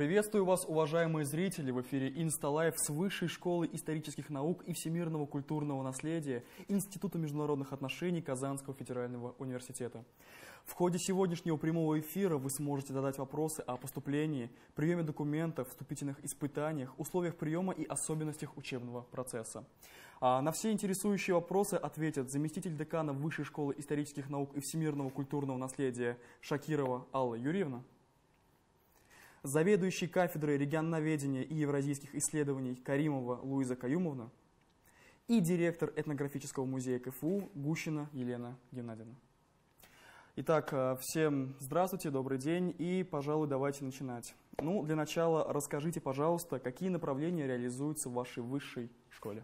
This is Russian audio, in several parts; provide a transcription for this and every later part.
Приветствую вас, уважаемые зрители, в эфире Инсталайф с Высшей школы исторических наук и всемирного культурного наследия Института международных отношений Казанского федерального университета. В ходе сегодняшнего прямого эфира вы сможете задать вопросы о поступлении, приеме документов, вступительных испытаниях, условиях приема и особенностях учебного процесса. На все интересующие вопросы ответят заместитель декана Высшей школы исторических наук и всемирного культурного наследия Шакирова Алла Юрьевна, заведующий кафедрой регионоведения и евразийских исследований Каримова Луиза Каюмовна и директор этнографического музея КФУ Гущина Елена Геннадьевна. Итак, всем здравствуйте, добрый день, и, пожалуй, давайте начинать. Ну, для начала расскажите, пожалуйста, какие направления реализуются в вашей высшей школе.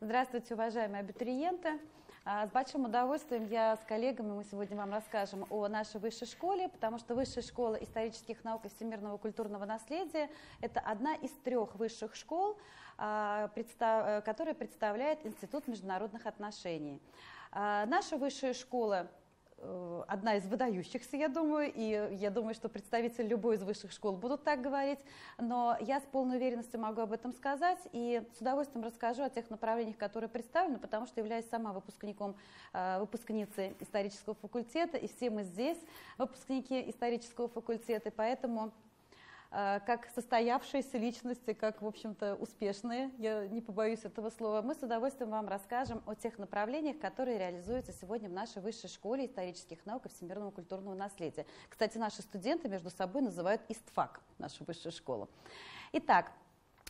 Здравствуйте, уважаемые абитуриенты! С большим удовольствием я с коллегами, мы сегодня вам расскажем о нашей высшей школе, потому что Высшая школа исторических наук и всемирного культурного наследия – это одна из трех высших школ, которая представляет Институт международных отношений. Наша высшая школа одна из выдающихся, я думаю, и я думаю, что представители любой из высших школ будут так говорить, но я с полной уверенностью могу об этом сказать и с удовольствием расскажу о тех направлениях, которые представлены, потому что являюсь сама выпускницей исторического факультета, и все мы здесь выпускники исторического факультета, поэтому как состоявшиеся личности, как, в общем-то, успешные, я не побоюсь этого слова, мы с удовольствием вам расскажем о тех направлениях, которые реализуются сегодня в нашей высшей школе исторических наук и всемирного культурного наследия. Кстати, наши студенты между собой называют ИСТФАК, нашу высшую школу. Итак,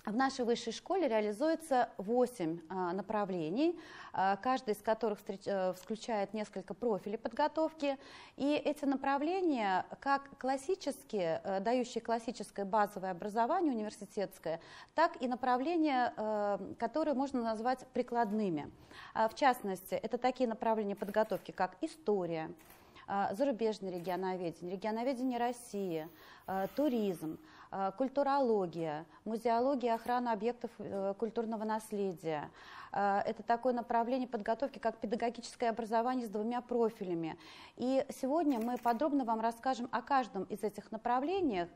в нашей высшей школе реализуется 8 направлений, каждый из которых включает несколько профилей подготовки. И эти направления, как классические, дающие классическое базовое образование университетское, так и направления, которые можно назвать прикладными. В частности, это такие направления подготовки, как история, зарубежное регионоведение, регионоведение России, туризм, культурология, музеология и охрана объектов культурного наследия. Это такое направление подготовки, как педагогическое образование с двумя профилями. И сегодня мы подробно вам расскажем о каждом из этих направлениях.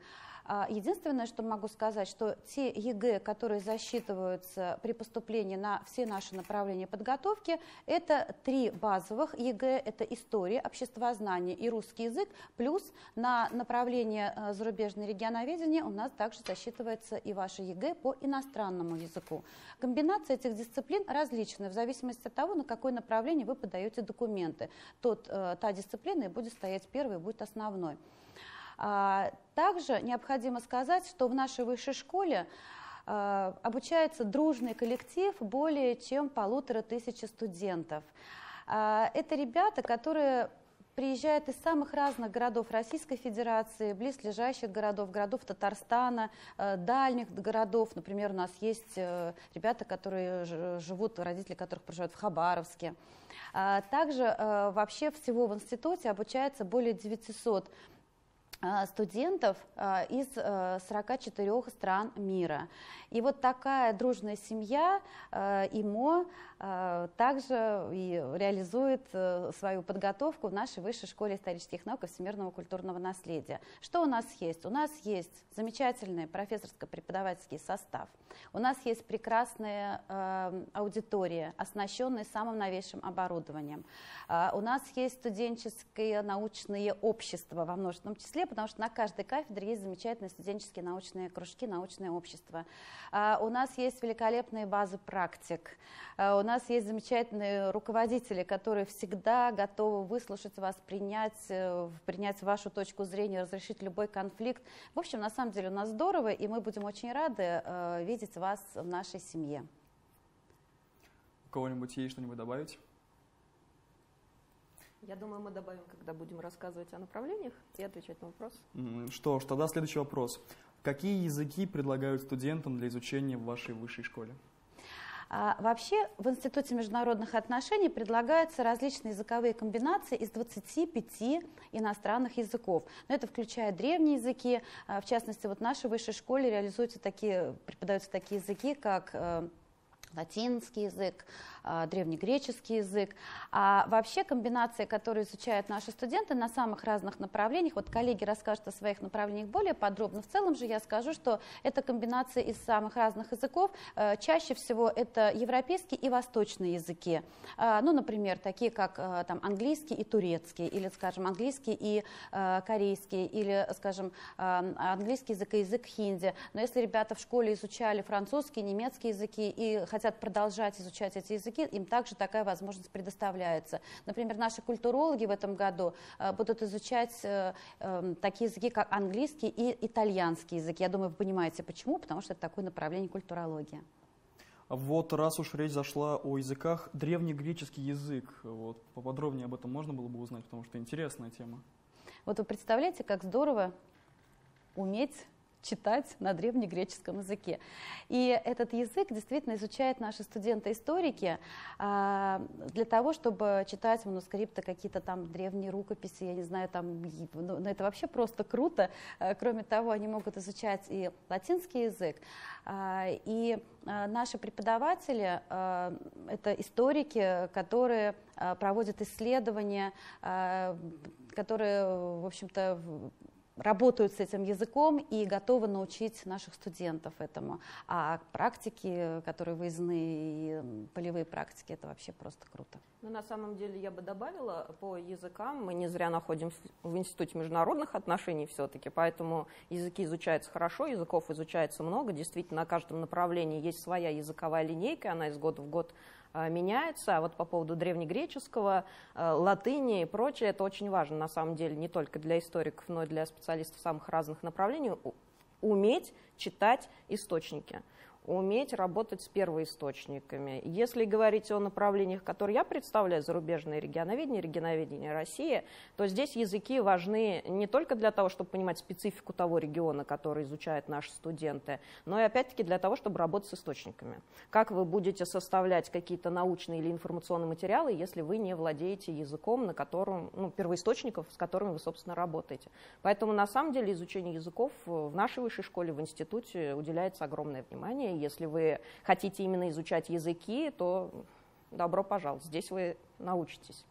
Единственное, что могу сказать, что те ЕГЭ, которые засчитываются при поступлении на все наши направления подготовки, это 3 базовых ЕГЭ, это история, обществознание и русский язык, плюс на направление зарубежное регионоведение у нас также засчитывается и ваше ЕГЭ по иностранному языку. Комбинация этих дисциплин различная в зависимости от того, на какое направление вы подаете документы. Та дисциплина и будет стоять первой, будет основной. Также необходимо сказать, что в нашей высшей школе обучается дружный коллектив более чем 1500 студентов. Это ребята, которые приезжают из самых разных городов Российской Федерации, близлежащих городов, городов Татарстана, дальних городов. Например, у нас есть ребята, которые живут, родители которых проживают в Хабаровске. Также вообще всего в институте обучается более 900 студентов из 44 стран мира. И вот такая дружная семья ИМО также и реализует свою подготовку в нашей Высшей школе исторических наук и всемирного культурного наследия. Что у нас есть? У нас есть замечательный профессорско-преподавательский состав, у нас есть прекрасная аудитория, оснащенная самым новейшим оборудованием, у нас есть студенческие научные общества во множественном числе, потому что на каждой кафедре есть замечательные студенческие научные кружки, научные общества, у нас есть великолепные базы практик, у нас есть замечательные руководители, которые всегда готовы выслушать вас, принять вашу точку зрения, разрешить любой конфликт. В общем, на самом деле у нас здорово, и мы будем очень рады видеть вас в нашей семье. У кого-нибудь есть что-нибудь добавить? Я думаю, мы добавим, когда будем рассказывать о направлениях и отвечать на вопрос. Что ж, тогда следующий вопрос. Какие языки предлагают студентам для изучения в вашей высшей школе? Вообще в Институте международных отношений предлагаются различные языковые комбинации из 25 иностранных языков. Но это включает древние языки. В частности, вот в нашей высшей школе преподаются такие языки, как латинский язык, древнегреческий язык. А вообще комбинации, которые изучают наши студенты на самых разных направлениях, вот коллеги расскажут о своих направлениях более подробно. В целом же я скажу, что это комбинации из самых разных языков. Чаще всего это европейские и восточные языки. Ну, например, такие как там, английский и турецкий, или, скажем, английский и корейский, или, скажем, английский язык и язык хинди. Но если ребята в школе изучали французский, немецкий языки и хотят продолжать изучать эти языки, им также такая возможность предоставляется. Например, наши культурологи в этом году будут изучать такие языки, как английский и итальянский язык. Я думаю, вы понимаете, почему, потому что это такое направление культурологии. Вот раз уж речь зашла о языках, древнегреческий язык, вот, поподробнее об этом можно было бы узнать, потому что интересная тема. Вот вы представляете, как здорово уметь читать на древнегреческом языке. И этот язык действительно изучают наши студенты-историки для того, чтобы читать манускрипты, какие-то там древние рукописи, я не знаю, там, но это вообще просто круто. Кроме того, они могут изучать и латинский язык, и наши преподаватели – это историки, которые проводят исследования, которые, в общем-то, работают с этим языком и готовы научить наших студентов этому. А практики, которые выездные, и полевые практики, это вообще просто круто. Ну, на самом деле я бы добавила по языкам, мы не зря находимся в Институте международных отношений все-таки, поэтому языки изучаются хорошо, языков изучается много, действительно на каждом направлении есть своя языковая линейка, она из года в год меняется. А вот по поводу древнегреческого, латыни и прочее, это очень важно на самом деле не только для историков, но и для специалистов самых разных направлений уметь читать источники, уметь работать с первоисточниками. Если говорить о направлениях, которые я представляю, зарубежное регионоведение, регионоведение России, то здесь языки важны не только для того, чтобы понимать специфику того региона, который изучают наши студенты, но и опять-таки для того, чтобы работать с источниками. Как вы будете составлять какие-то научные или информационные материалы, если вы не владеете языком, на котором, ну, первоисточников, с которыми вы, собственно, работаете. Поэтому, на самом деле, изучению языков в нашей высшей школе, в институте уделяется огромное внимание. Если вы хотите именно изучать языки, то добро пожаловать, здесь вы научитесь.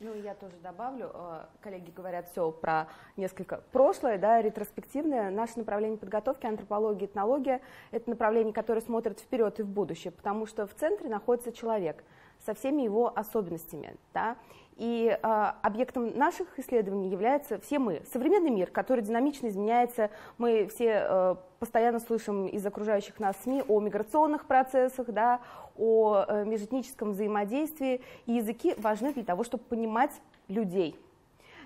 Ну, я тоже добавлю, коллеги говорят все про несколько прошлое, да, ретроспективное. Наше направление подготовки, антропология, этнология, это направление, которое смотрит вперед и в будущее, потому что в центре находится человек со всеми его особенностями, да. И объектом наших исследований является все мы, современный мир, который динамично изменяется. Мы все постоянно слышим из окружающих нас СМИ о миграционных процессах, да, о межэтническом взаимодействии. И языки важны для того, чтобы понимать людей.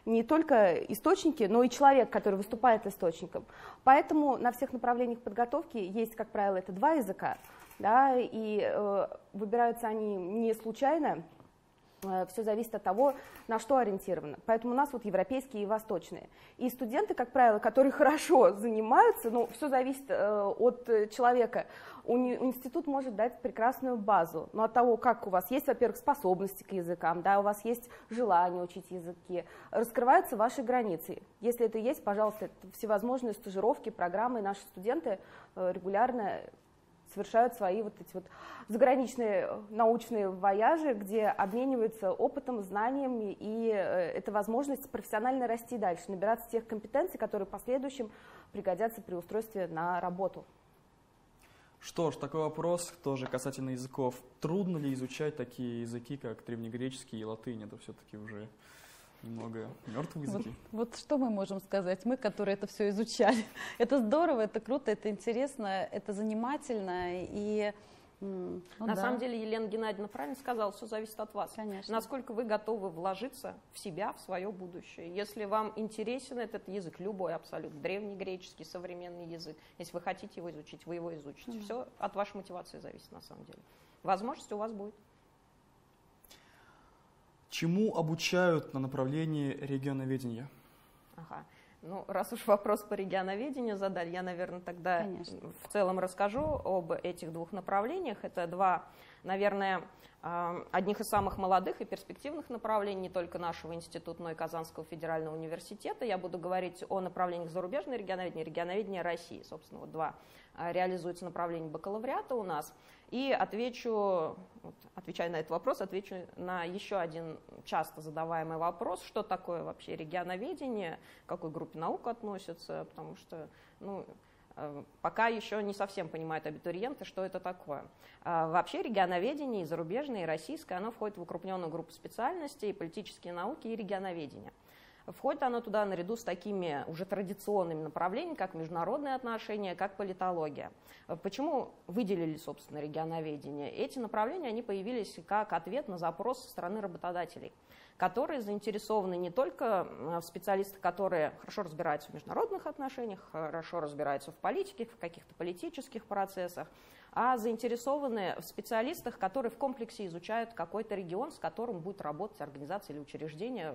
Не только источники, но и человек, который выступает источником. Поэтому на всех направлениях подготовки есть, как правило, это два языка, да, и выбираются они не случайно. Все зависит от того, на что ориентировано. Поэтому у нас вот европейские и восточные. И студенты, как правило, которые хорошо занимаются, но все зависит от человека. Институт может дать прекрасную базу, но от того, как у вас есть, во-первых, способности к языкам, да, у вас есть желание учить языки, раскрываются ваши границы. Если это есть, пожалуйста, это всевозможные стажировки, программы, наши студенты регулярно совершают свои вот эти вот заграничные научные вояжи, где обмениваются опытом, знаниями, и это возможность профессионально расти дальше, набираться тех компетенций, которые в последующем пригодятся при устройстве на работу. Что ж, такой вопрос тоже касательно языков. Трудно ли изучать такие языки, как древнегреческий и латынь? Это все-таки уже немного мертвые языки. Вот что мы можем сказать, мы, которые это все изучали. Это здорово, это круто, это интересно, это занимательно. И, ну, на самом деле, Елена Геннадьевна правильно сказала, все зависит от вас. Конечно. Насколько вы готовы вложиться в себя, в свое будущее. Если вам интересен этот язык, любой абсолютно, древнегреческий, современный язык, если вы хотите его изучить, вы его изучите. Все от вашей мотивации зависит на самом деле. Возможность у вас будет. Чему обучают на направлении регионоведения? Ага. Ну, раз уж вопрос по регионоведению задали, я, наверное, тогда в целом расскажу об этих двух направлениях. Это два наверное, одних из самых молодых и перспективных направлений не только нашего института, но и Казанского федерального университета. Я буду говорить о направлениях зарубежной регионоведения и регионоведения России. Собственно, вот два реализуются направления бакалавриата у нас. И отвечу, отвечая на этот вопрос, отвечу на еще один часто задаваемый вопрос, что такое вообще регионоведение, к какой группе наук относится, потому что, ну, пока еще не совсем понимают абитуриенты, что это такое. Вообще регионоведение, и зарубежное, и российское, оно входит в укрупненную группу специальностей, политические науки и регионоведение. Входит оно туда наряду с такими уже традиционными направлениями, как международные отношения, как политология. Почему выделили, собственно, регионоведение? Эти направления, они появились как ответ на запрос со стороны работодателей, которые заинтересованы не только в специалистах, которые хорошо разбираются в международных отношениях, хорошо разбираются в политике, в каких-то политических процессах, а заинтересованы в специалистах, которые в комплексе изучают какой-то регион, с которым будет работать организация или учреждение,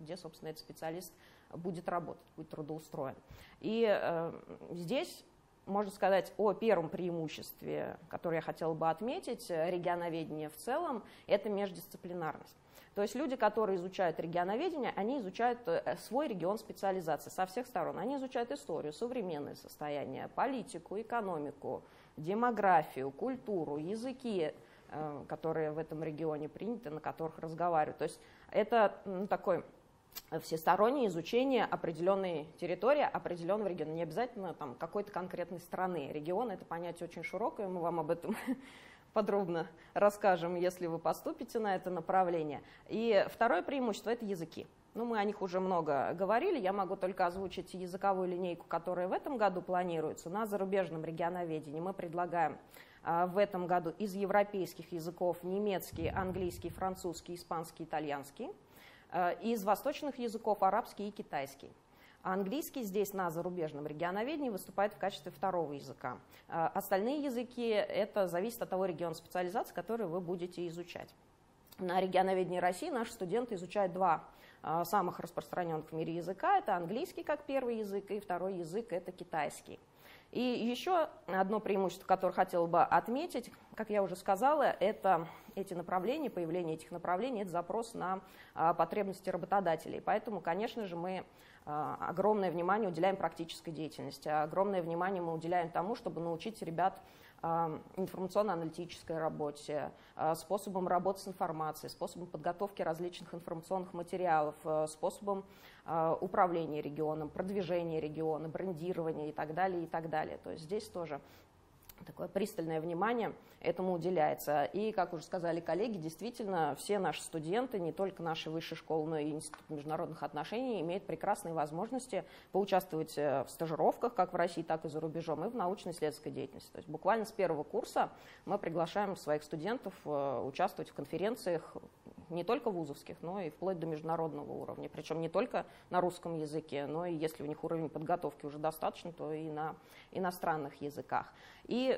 где, собственно, этот специалист будет работать, будет трудоустроен. И здесь можно сказать о первом преимуществе, которое я хотела бы отметить, регионоведение в целом, это междисциплинарность. То есть люди, которые изучают регионоведение, они изучают свой регион специализации со всех сторон. Они изучают историю, современное состояние, политику, экономику, демографию, культуру, языки, которые в этом регионе приняты, на которых разговаривают. То есть это, ну, такой всестороннее изучение определенной территории, определенного региона, не обязательно какой-то конкретной страны. Регион — это понятие очень широкое, мы вам об этом подробно расскажем, если вы поступите на это направление. И второе преимущество — это языки. Ну, мы о них уже много говорили, я могу только озвучить языковую линейку, которая в этом году планируется. На зарубежном регионоведении мы предлагаем в этом году из европейских языков немецкий, английский, французский, испанский, итальянский. Из восточных языков арабский и китайский. Английский здесь на зарубежном регионоведении выступает в качестве второго языка. Остальные языки — это зависит от того региона специализации, который вы будете изучать. На регионоведении России наши студенты изучают два самых распространенных в мире языка. Это английский как первый язык и второй язык — это китайский. И еще одно преимущество, которое хотела бы отметить, как я уже сказала, это эти направления, появление этих направлений, это запрос на потребности работодателей. Поэтому, конечно же, мы огромное внимание уделяем практической деятельности, огромное внимание мы уделяем тому, чтобы научить ребят информационно-аналитической работе, способом работы с информацией, способом подготовки различных информационных материалов, способом управления регионом, продвижения региона, брендирования и так далее, и так далее. То есть здесь тоже такое пристальное внимание этому уделяется. И, как уже сказали коллеги, действительно, все наши студенты, не только наши высшие школы, но и Институт международных отношений, имеют прекрасные возможности поучаствовать в стажировках, как в России, так и за рубежом, и в научно-исследовательской деятельности. То есть буквально с первого курса мы приглашаем своих студентов участвовать в конференциях не только вузовских, но и вплоть до международного уровня. Причем не только на русском языке, но и если у них уровень подготовки уже достаточно, то и на иностранных языках. И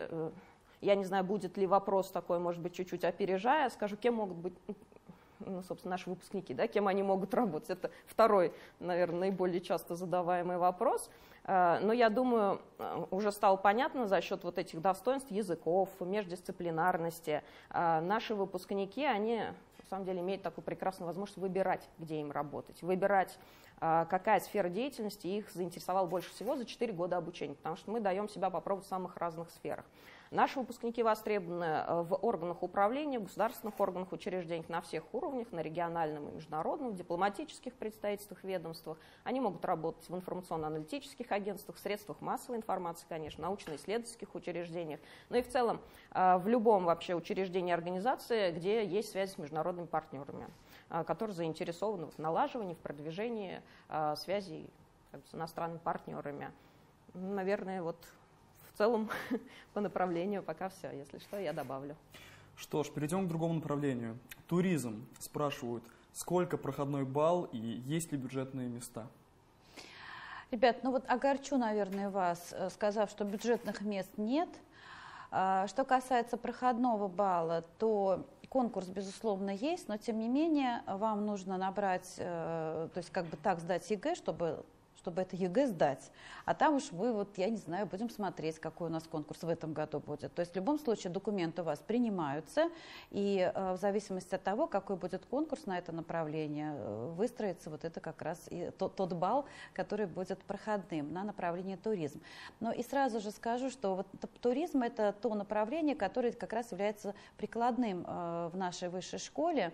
я не знаю, будет ли вопрос такой, может быть, чуть-чуть опережая, скажу, кем могут быть, ну, собственно, наши выпускники, да, кем они могут работать. Это второй, наверное, наиболее часто задаваемый вопрос. Но я думаю, уже стало понятно за счет вот этих достоинств языков, междисциплинарности. Наши выпускники, они на самом деле имеют такую прекрасную возможность выбирать, где им работать, выбирать, какая сфера деятельности их заинтересовала больше всего за 4 года обучения, потому что мы даем себя попробовать в самых разных сферах. Наши выпускники востребованы в органах управления, в государственных органах, учреждениях на всех уровнях, на региональном и международном, в дипломатических представительствах, ведомствах. Они могут работать в информационно-аналитических агентствах, средствах массовой информации, конечно, научно-исследовательских учреждениях, но и в целом в любом вообще учреждении, организации, где есть связи с международными партнерами, которые заинтересованы в налаживании, в продвижении связей с иностранными партнерами. Наверное, вот в целом по направлению пока все. Если что, я добавлю. Что ж, перейдем к другому направлению. Туризм. Спрашивают, сколько проходной балл и есть ли бюджетные места? Ребят, ну вот огорчу, наверное, вас, сказав, что бюджетных мест нет. Что касается проходного балла, то конкурс, безусловно, есть, но, тем не менее, вам нужно набрать, то есть как бы так сдать ЕГЭ, чтобы чтобы это ЕГЭ сдать. А там уж мы, вот, я не знаю, будем смотреть, какой у нас конкурс в этом году будет. То есть в любом случае документы у вас принимаются, и в зависимости от того, какой будет конкурс на это направление, выстроится вот это как раз и тот балл, который будет проходным на направление туризм. Но и сразу же скажу, что вот туризм – это то направление, которое как раз является прикладным в нашей высшей школе.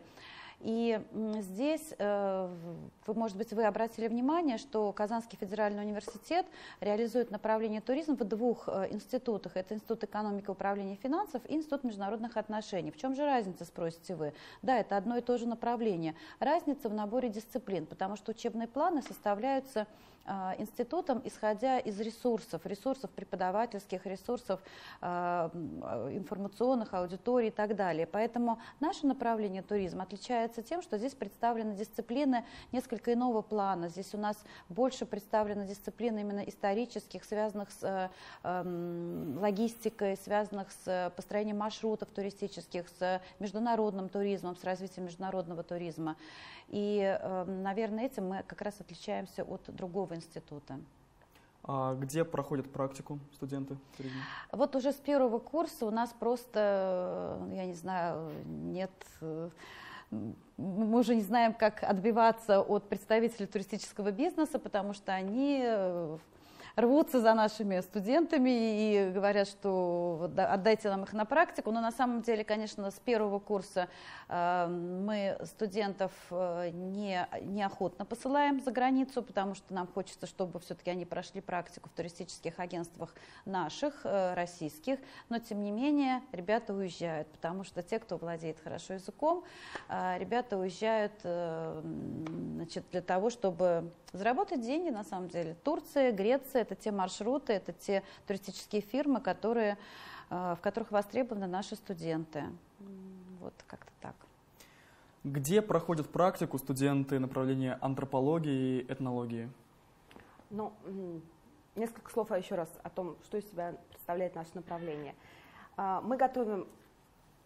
И здесь, может быть, вы обратили внимание, что Казанский федеральный университет реализует направление туризма в двух институтах. Это Институт экономики, управления и финансов и Институт международных отношений. В чем же разница, спросите вы? Да, это одно и то же направление. Разница в наборе дисциплин, потому что учебные планы составляются институтом, исходя из ресурсов преподавательских, ресурсов информационных, аудиторий и так далее. Поэтому наше направление туризма отличается тем, что здесь представлены дисциплины несколько иного плана. Здесь у нас больше представлены дисциплины именно исторических, связанных с логистикой, связанных с построением маршрутов туристических, с международным туризмом, с развитием международного туризма. И, наверное, этим мы как раз отличаемся от другого института. А где проходят практику студенты? Вот уже с первого курса у нас просто, я не знаю, нет... Мы уже не знаем, как отбиваться от представителей туристического бизнеса, потому что они рвутся за нашими студентами и говорят, что отдайте нам их на практику. Но на самом деле, конечно, с первого курса мы студентов неохотно посылаем за границу, потому что нам хочется, чтобы все-таки они прошли практику в туристических агентствах наших, российских. Но, тем не менее, ребята уезжают, потому что те, кто владеет хорошо языком, ребята уезжают, значит, для того, чтобы заработать деньги, на самом деле. Турция, Греция. Это те маршруты, это те туристические фирмы, в которых востребованы наши студенты. Вот как-то так. Где проходят практику студенты направления антропологии и этнологии? Ну, несколько слов еще раз о том, что из себя представляет наше направление. Мы готовим...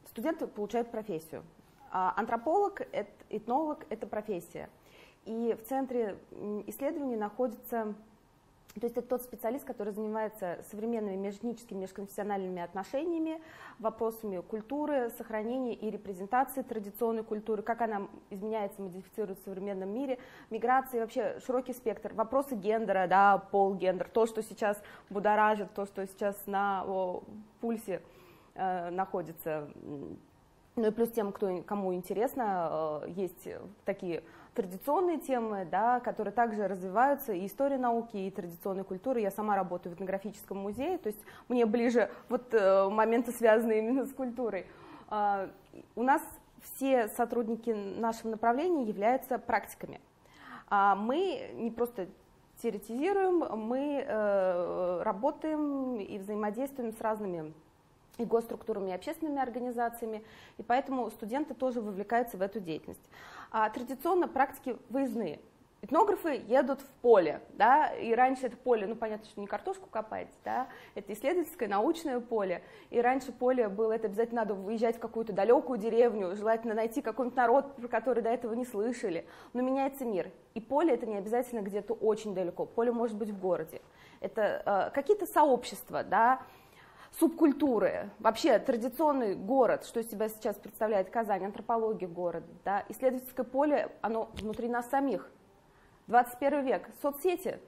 Студенты получают профессию. Антрополог, этнолог – это профессия. И в центре исследований находится... То есть это тот специалист, который занимается современными межэтническими, межконфессиональными отношениями, вопросами культуры, сохранения и репрезентации традиционной культуры, как она изменяется, модифицируется в современном мире, миграции, вообще широкий спектр, вопросы гендера, да, пол, гендер, то, что сейчас будоражит, то, что сейчас на пульсе находится. Ну и плюс тем, кому интересно, есть такие традиционные темы, да, которые также развиваются, и история науки, и традиционной культуры. Я сама работаю в этнографическом музее, то есть мне ближе вот моменты, связанные именно с культурой. У нас все сотрудники нашего направления являются практиками. Мы не просто теоретизируем, мы работаем и взаимодействуем с разными и госструктурами, и общественными организациями, и поэтому студенты тоже вовлекаются в эту деятельность. Традиционно практики выездные. Этнографы едут в поле, да, и раньше это поле, ну понятно, что не картошку копать, да, это исследовательское, научное поле, и раньше поле было, это обязательно надо выезжать в какую-то далекую деревню, желательно найти какой-нибудь народ, про который до этого не слышали, но меняется мир, и поле это не обязательно где-то очень далеко, поле может быть в городе, это какие-то сообщества, да, субкультуры, вообще традиционный город, что из себя сейчас представляет Казань, антропология города, да, исследовательское поле, оно внутри нас самих. 21 век, соцсети,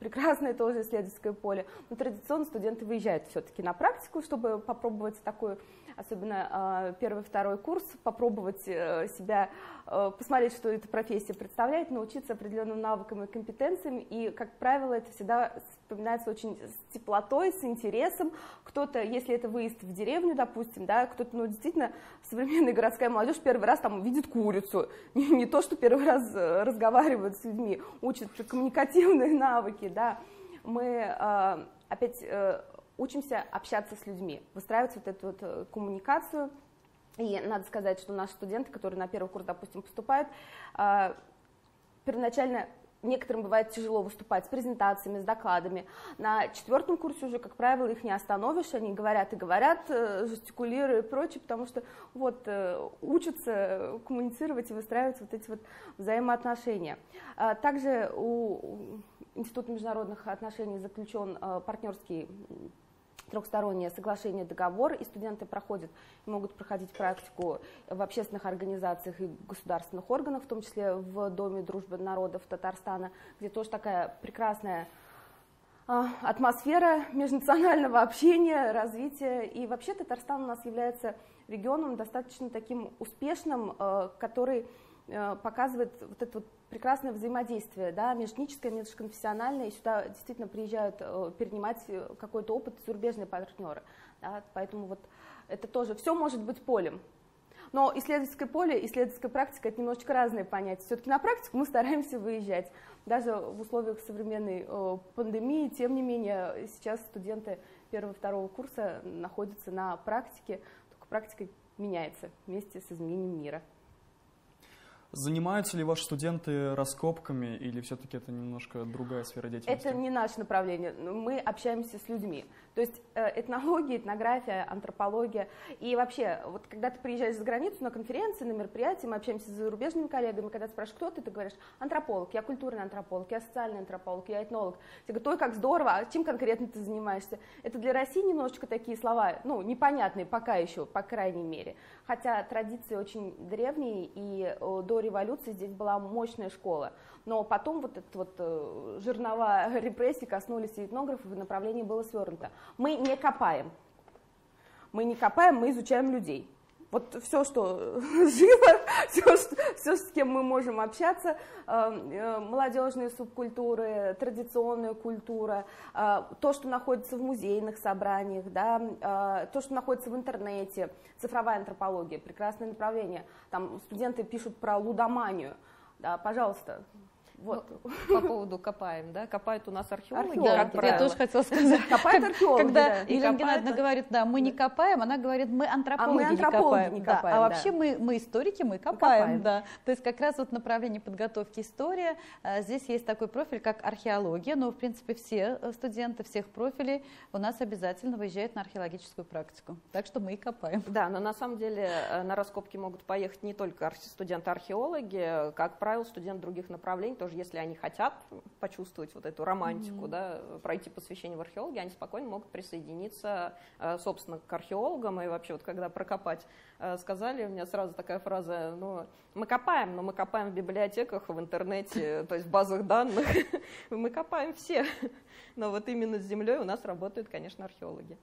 прекрасное тоже исследовательское поле, но традиционно студенты выезжают все-таки на практику, чтобы попробовать такой, особенно первый-второй курс, попробовать себя, посмотреть, что эта профессия представляет, научиться определенным навыкам и компетенциям, и, как правило, это всегда вспоминается очень с теплотой, с интересом. Кто-то, если это выезд в деревню, допустим, да, кто-то, ну, действительно, современная городская молодежь первый раз там видит курицу, не то, что первый раз разговаривают с людьми, учат коммуникативные навыки, да. Мы опять учимся общаться с людьми, выстраивать вот эту вот коммуникацию. И надо сказать, что наши студенты, которые на первый курс, допустим, поступают, первоначально некоторым бывает тяжело выступать с презентациями, с докладами. На четвертом курсе уже, как правило, их не остановишь, они говорят и говорят, жестикулируют и прочее, потому что вот учатся коммуницировать и выстраивать вот эти вот взаимоотношения. Также у Институт международных отношений заключен партнерский трехстороннее соглашение, договор, и студенты проходят, могут проходить практику в общественных организациях и государственных органах, в том числе в Доме дружбы народов Татарстана, где тоже такая прекрасная атмосфера межнационального общения, развития. И вообще Татарстан у нас является регионом достаточно таким успешным, который показывает вот это вот прекрасное взаимодействие, да, межэтническое, межконфессиональное, и сюда действительно приезжают перенимать какой-то опыт зарубежные партнеры. Да, поэтому вот это тоже все может быть полем. Но исследовательское поле, исследовательская практика – это немножечко разные понятия. Все-таки на практику мы стараемся выезжать. Даже в условиях современной пандемии, тем не менее, сейчас студенты первого-второго курса находятся на практике, только практика меняется вместе с изменением мира. Занимаются ли ваши студенты раскопками или все-таки это немножко другая сфера деятельности? Это не наше направление. Мы общаемся с людьми. То есть этнология, этнография, антропология. И вообще, вот когда ты приезжаешь за границу на конференции, на мероприятия, мы общаемся с зарубежными коллегами, когда ты спрашиваешь, кто ты, ты говоришь, антрополог, я культурный антрополог, я социальный антрополог, я этнолог. Тебе говорят, ой, как здорово, а чем конкретно ты занимаешься? Это для России немножечко такие слова, ну, непонятные пока еще, по крайней мере. Хотя традиции очень древние, и до революции здесь была мощная школа, но потом вот эта вот жернова репрессии коснулись и этнографов, и направление было свернуто. Мы не копаем, мы изучаем людей. Вот все, что живо, все, с кем мы можем общаться, молодежные субкультуры, традиционная культура, то, что находится в музейных собраниях, да, то, что находится в интернете, цифровая антропология, прекрасное направление. Там студенты пишут про лудоманию, да, пожалуйста. Вот. Ну, по поводу копаем, да, копают у нас археологи, да, как правило. Я тоже хотела сказать. Копают археологи, когда да. Елена Геннадьевна говорит, да, мы не копаем, она говорит, мы антропологи, не копаем. Да. А вообще мы историки, мы копаем. Да. То есть как раз вот направление подготовки история, здесь есть такой профиль, как археология, но в принципе все студенты всех профилей у нас обязательно выезжают на археологическую практику, так что мы и копаем. Да, но на самом деле на раскопки могут поехать не только студенты-археологи, как правило, студенты других направлений тоже. Если они хотят почувствовать вот эту романтику, да, пройти посвящение в археологии, они спокойно могут присоединиться, собственно, к археологам. И вообще, вот когда прокопать сказали, у меня сразу такая фраза, ну, мы копаем, но мы копаем в библиотеках, в интернете, то есть в базах данных, мы копаем все. Но вот именно с землей у нас работают, конечно, археологи.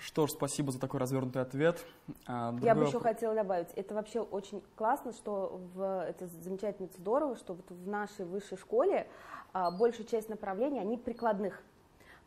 Что ж, спасибо за такой развернутый ответ. Я бы еще хотела добавить, это вообще очень классно, что это замечательно, здорово, что вот в нашей высшей школе большая часть направлений, они прикладных.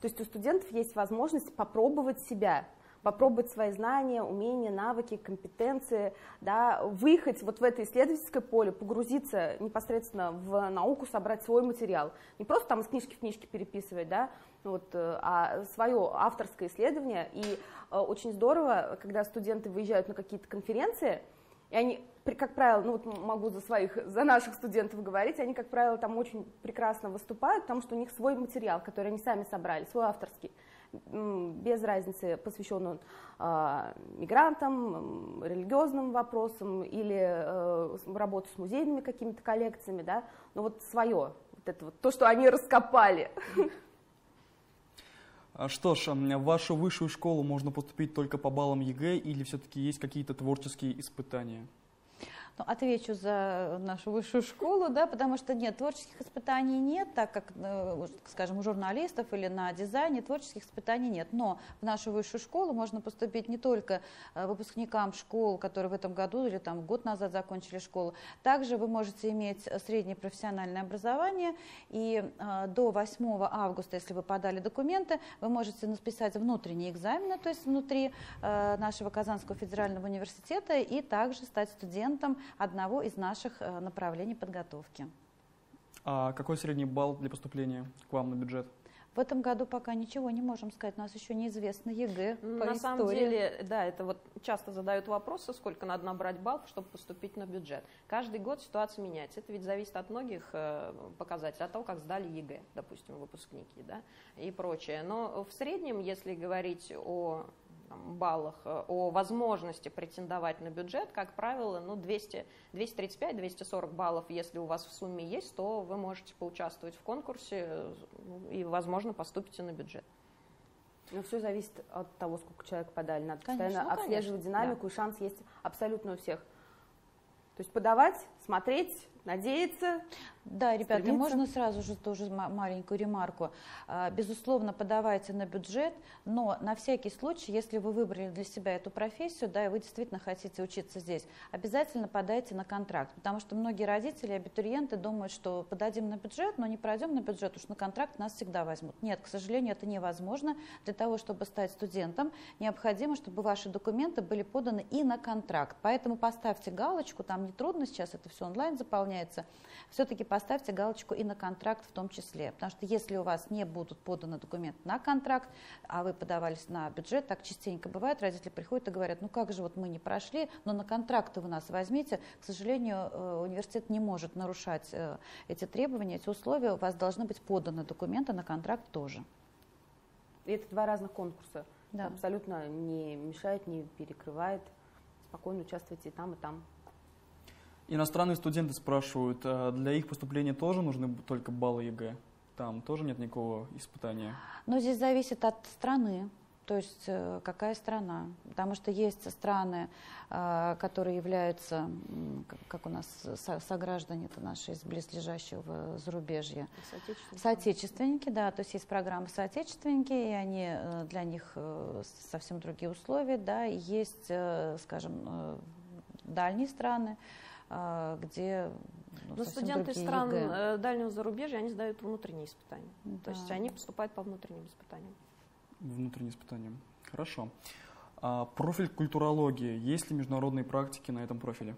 То есть у студентов есть возможность попробовать себя, попробовать свои знания, умения, навыки, компетенции, да, выехать вот в это исследовательское поле, погрузиться непосредственно в науку, собрать свой материал. Не просто там из книжки в книжке переписывать, да, вот, а свое авторское исследование. И очень здорово, когда студенты выезжают на какие-то конференции, и они, как правило, ну вот могу за наших студентов говорить, они, как правило, там очень прекрасно выступают, потому что у них свой материал, который они сами собрали, свой авторский. Без разницы, посвящен он мигрантам, религиозным вопросам или работу с музейными какими-то коллекциями, да, но вот свое, вот это вот, то, что они раскопали. Что ж, в вашу высшую школу можно поступить только по баллам ЕГЭ или все-таки есть какие-то творческие испытания? Ну, отвечу за нашу высшую школу, да, потому что нет, творческих испытаний нет, так как, скажем, у журналистов или на дизайне творческих испытаний нет. Но в нашу высшую школу можно поступить не только выпускникам школ, которые в этом году или там год назад закончили школу. Также вы можете иметь среднее профессиональное образование, и до 8 августа, если вы подали документы, вы можете написать внутренние экзамены, то есть внутри нашего Казанского федерального университета, и также стать студентом одного из наших направлений подготовки. А какой средний балл для поступления к вам на бюджет? В этом году пока ничего не можем сказать, у нас еще неизвестно ЕГЭ по истории. На самом деле, да, это вот часто задают вопросы, сколько надо набрать баллов, чтобы поступить на бюджет. Каждый год ситуация меняется, это ведь зависит от многих показателей, от того, как сдали ЕГЭ, допустим, выпускники, да, и прочее. Но в среднем, если говорить о баллах о возможности претендовать на бюджет, как правило, 235-240 баллов, если у вас в сумме есть, то вы можете поучаствовать в конкурсе и, возможно, поступите на бюджет. Но все зависит от того, сколько человек подали. Надо постоянно отслеживать динамику, и шанс есть абсолютно у всех. То есть подавать, смотреть, надеяться. Да, ребята, стремиться. Можно сразу же тоже маленькую ремарку. Безусловно, подавайте на бюджет, но на всякий случай, если вы выбрали для себя эту профессию, да, и вы действительно хотите учиться здесь, обязательно подайте на контракт, потому что многие родители, абитуриенты думают, что подадим на бюджет, но не пройдем на бюджет, уж на контракт нас всегда возьмут. Нет, к сожалению, это невозможно. Для того, чтобы стать студентом, необходимо, чтобы ваши документы были поданы и на контракт. Поэтому поставьте галочку, там нетрудно, сейчас это все онлайн заполняется, все-таки поставьте галочку и на контракт в том числе, потому что если у вас не будут поданы документы на контракт, а вы подавались на бюджет, так частенько бывает, родители приходят и говорят, ну как же вот мы не прошли, но на контракт вы нас возьмите. К сожалению, университет не может нарушать эти требования, эти условия, у вас должны быть поданы документы на контракт тоже. И это два разных конкурса, да. Абсолютно не мешает, не перекрывает, спокойно участвуйте и там, и там. Иностранные студенты спрашивают, а для их поступления тоже нужны только баллы ЕГЭ? Там тоже нет никакого испытания? Но здесь зависит от страны, то есть какая страна. Потому что есть страны, которые являются, как у нас сограждане-то наши из близлежащего зарубежья. Соотечественники. Соотечественники, да, то есть есть программы соотечественники, и они, для них совсем другие условия, да, и есть, скажем, дальние страны, где ну, студенты стран ЕГЭ. Дальнего зарубежья, они сдают внутренние испытания. Да. То есть они поступают по внутренним испытаниям. Внутренние испытания. Хорошо. А профиль культурологии. Есть ли международные практики на этом профиле?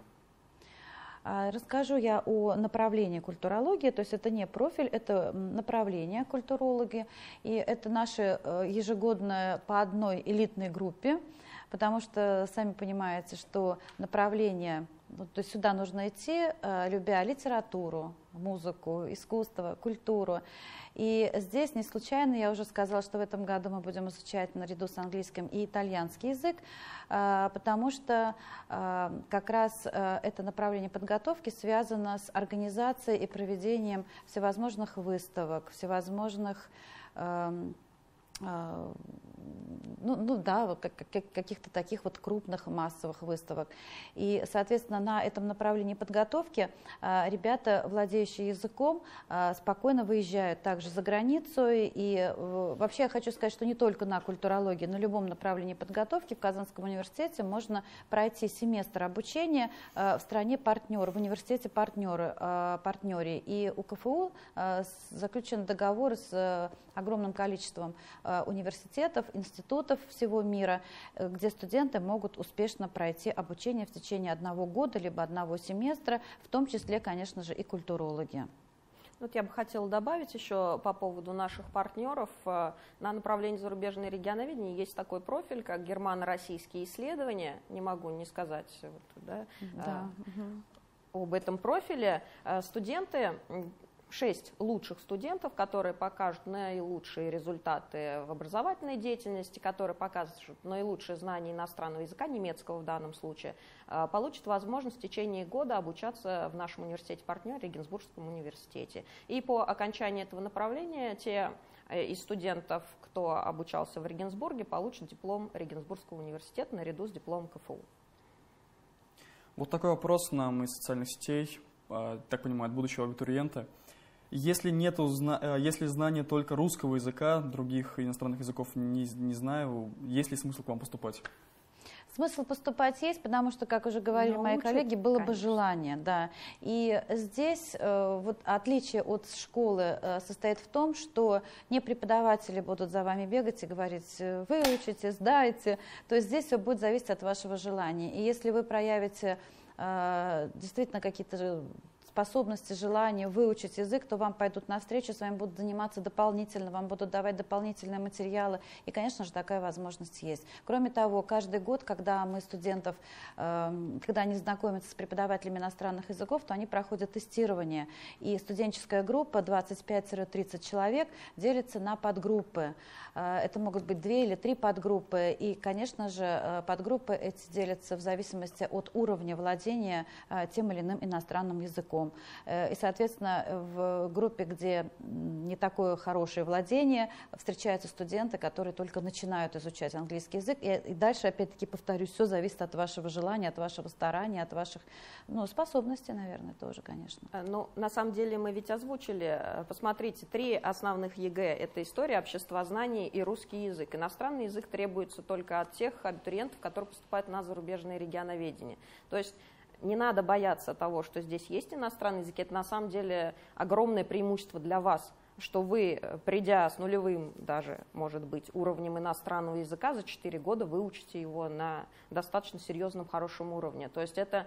Расскажу я о направлении культурологии, то есть это не профиль, это направление культурологии. И это наши ежегодно по одной элитной группе, потому что, сами понимаете, что направление... То есть сюда нужно идти, любя литературу, музыку, искусство, культуру. И здесь не случайно, я уже сказала, что в этом году мы будем изучать наряду с английским и итальянский язык, потому что как раз это направление подготовки связано с организацией и проведением всевозможных выставок, всевозможных... каких-то таких вот крупных массовых выставок. И, соответственно, на этом направлении подготовки ребята, владеющие языком, спокойно выезжают также за границу. И вообще я хочу сказать, что не только на культурологии, на любом направлении подготовки в Казанском университете можно пройти семестр обучения в стране партнера, в университете партнёре. И у КФУ заключен договор с огромным количеством университетов, институтов всего мира, где студенты могут успешно пройти обучение в течение одного года, либо одного семестра, в том числе, конечно же, и культурологи. Вот я бы хотела добавить еще по поводу наших партнеров. На направлении зарубежное регионоведение есть такой профиль, как германо-российские исследования. Не могу не сказать вот, да. Об этом профиле. Студенты... 6 лучших студентов, которые покажут наилучшие результаты в образовательной деятельности, которые покажут наилучшие знания иностранного языка, немецкого в данном случае, получат возможность в течение года обучаться в нашем университете-партнере, Регенсбургском университете. И по окончании этого направления те из студентов, кто обучался в Регенсбурге, получат диплом Регенсбургского университета наряду с дипломом КФУ. Вот такой вопрос нам из социальных сетей, так понимаю, от будущего абитуриента. Если знание только русского языка, других иностранных языков не знаю, есть ли смысл к вам поступать? Смысл поступать есть, потому что, как уже говорили мои коллеги, было бы желание, да. И здесь вот отличие от школы состоит в том, что не преподаватели будут за вами бегать и говорить, выучите, сдайте, то есть здесь все будет зависеть от вашего желания. И если вы проявите действительно какие-то способности, желания выучить язык, то вам пойдут навстречу, с вами будут заниматься дополнительно, вам будут давать дополнительные материалы. И, конечно же, такая возможность есть. Кроме того, каждый год, когда мы студентов, когда они знакомятся с преподавателями иностранных языков, то они проходят тестирование. И студенческая группа 25-30 человек делится на подгруппы. Это могут быть 2 или 3 подгруппы. И, конечно же, подгруппы эти делятся в зависимости от уровня владения тем или иным иностранным языком. И, соответственно, в группе, где не такое хорошее владение, встречаются студенты, которые только начинают изучать английский язык. И дальше, опять-таки, повторюсь, все зависит от вашего желания, от вашего старания, от ваших способностей, наверное, тоже, конечно. Ну, на самом деле, мы ведь озвучили, посмотрите, 3 основных ЕГЭ – это история, обществознание и русский язык. Иностранный язык требуется только от тех абитуриентов, которые поступают на зарубежное регионоведение. То есть не надо бояться того, что здесь есть иностранный язык. Это на самом деле огромное преимущество для вас, что вы, придя с нулевым даже, может быть, уровнем иностранного языка, за 4 года выучите его на достаточно серьезном, хорошем уровне. То есть это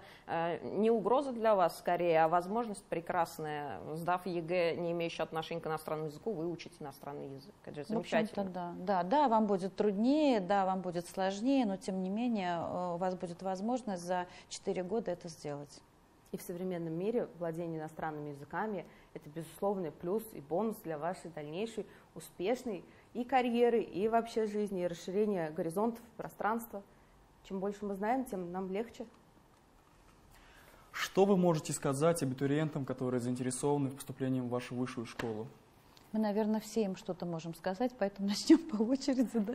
не угроза для вас скорее, а возможность прекрасная, сдав ЕГЭ, не имеющий отношения к иностранному языку, выучить иностранный язык. Это же замечательно. Да. Да, вам будет труднее, да, вам будет сложнее, но тем не менее у вас будет возможность за 4 года это сделать. И в современном мире владение иностранными языками – это безусловный плюс и бонус для вашей дальнейшей успешной и карьеры, и вообще жизни, и расширения горизонтов, пространства. Чем больше мы знаем, тем нам легче. Что вы можете сказать абитуриентам, которые заинтересованы в поступлении в вашу высшую школу? Мы, наверное, все им что-то можем сказать, поэтому начнем по очереди, да?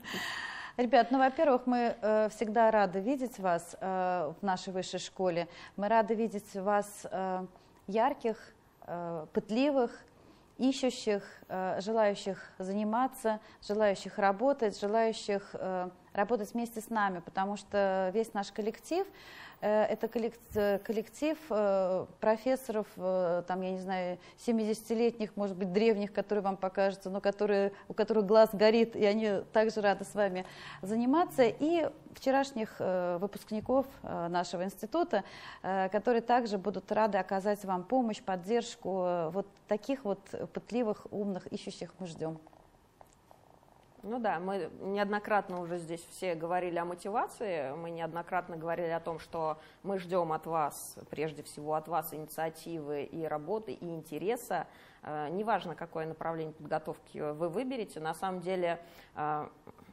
Ребят, ну, во-первых, мы всегда рады видеть вас в нашей высшей школе. Мы рады видеть вас ярких, пытливых, ищущих, желающих заниматься, желающих работать, желающих работать вместе с нами, потому что весь наш коллектив – это коллектив профессоров, там, я не знаю, 70-летних, может быть, древних, которые вам покажутся, но у которых глаз горит, и они также рады с вами заниматься, и вчерашних выпускников нашего института, которые также будут рады оказать вам помощь, поддержку. Вот таких вот пытливых, умных, ищущих мы ждем. Ну да, мы неоднократно уже здесь все говорили о мотивации, мы неоднократно говорили о том, что мы ждем от вас, прежде всего от вас, инициативы и работы, и интереса. Неважно, какое направление подготовки вы выберете, на самом деле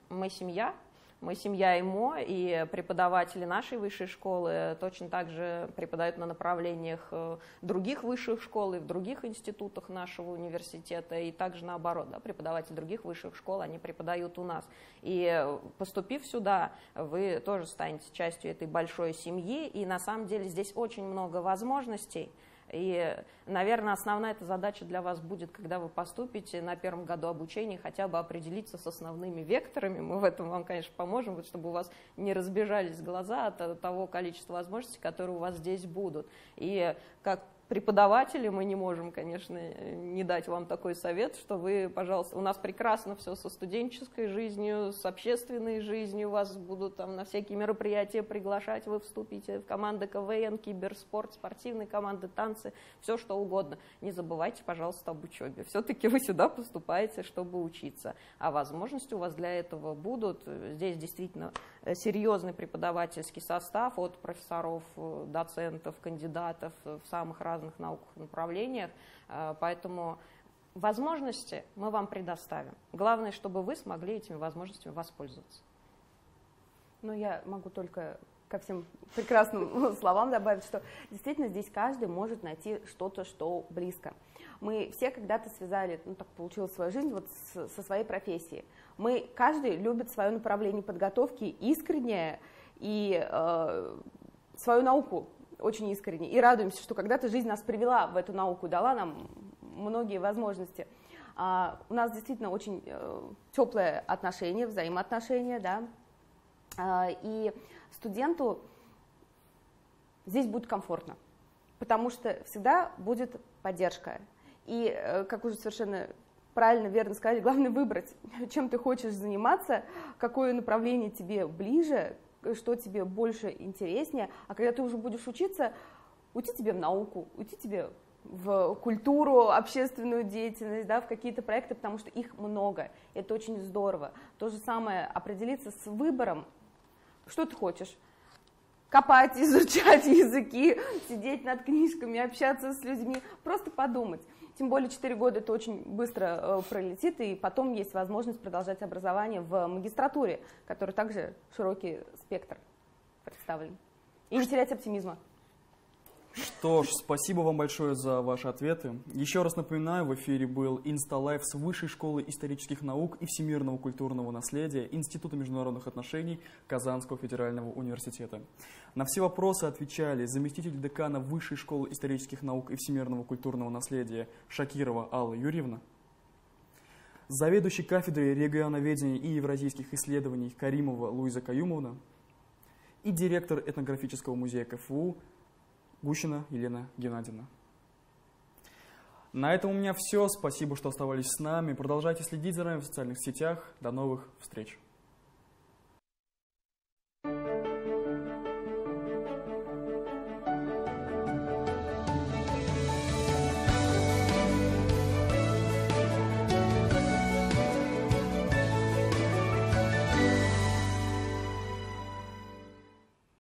мы семья. Мы семья ИМО, и преподаватели нашей высшей школы точно так же преподают на направлениях других высших школ и в других институтах нашего университета, и также наоборот, да, преподаватели других высших школ, они преподают у нас. И поступив сюда, вы тоже станете частью этой большой семьи, и на самом деле здесь очень много возможностей. И, наверное, основная эта задача для вас будет, когда вы поступите на первом году обучения, хотя бы определиться с основными векторами. Мы в этом вам, конечно, поможем, чтобы у вас не разбежались глаза от того количества возможностей, которые у вас здесь будут. И как преподаватели мы не можем, конечно, не дать вам такой совет, что вы, пожалуйста, у нас прекрасно все со студенческой жизнью, с общественной жизнью, вас будут там на всякие мероприятия приглашать, вы вступите в команды КВН, киберспорт, спортивные команды, танцы, все что угодно. Не забывайте, пожалуйста, об учебе. Все-таки вы сюда поступаете, чтобы учиться, а возможности у вас для этого будут. Здесь действительно серьезный преподавательский состав от профессоров, доцентов, кандидатов в самых разных науках и направлениях, поэтому возможности мы вам предоставим. Главное, чтобы вы смогли этими возможностями воспользоваться. Ну, я могу только ко всем прекрасным словам добавить, что действительно здесь каждый может найти что-то, что близко. Мы все когда-то связали, ну так получилась своя жизнь, вот со своей профессией. Мы, каждый любит свое направление подготовки искренне и свою науку очень искренне, и радуемся, что когда-то жизнь нас привела в эту науку, дала нам многие возможности. У нас действительно очень теплые отношения, взаимоотношения, да, и студенту здесь будет комфортно, потому что всегда будет поддержка. И, как уже совершенно правильно, верно сказали, главное выбрать, чем ты хочешь заниматься, какое направление тебе ближе, что тебе больше интереснее, а когда ты уже будешь учиться, уйти тебе в науку, уйти тебе в культуру, общественную деятельность, да, в какие-то проекты, потому что их много, это очень здорово. То же самое определиться с выбором, что ты хочешь. Копать, изучать языки, сидеть над книжками, общаться с людьми, просто подумать. Тем более 4 года это очень быстро пролетит, и потом есть возможность продолжать образование в магистратуре, который также широкий спектр представлен. И не терять оптимизма. Что ж, спасибо вам большое за ваши ответы. Еще раз напоминаю, в эфире был Инсталайф с Высшей школы исторических наук и всемирного культурного наследия Института международных отношений Казанского федерального университета. На все вопросы отвечали заместитель декана Высшей школы исторических наук и всемирного культурного наследия Шакирова Алла Юрьевна, заведующий кафедрой регионоведения и евразийских исследований Каримова Луиза Каюмовна и директор этнографического музея КФУ Гущина Елена Геннадьевна. На этом у меня все. Спасибо, что оставались с нами. Продолжайте следить за нами в социальных сетях. До новых встреч!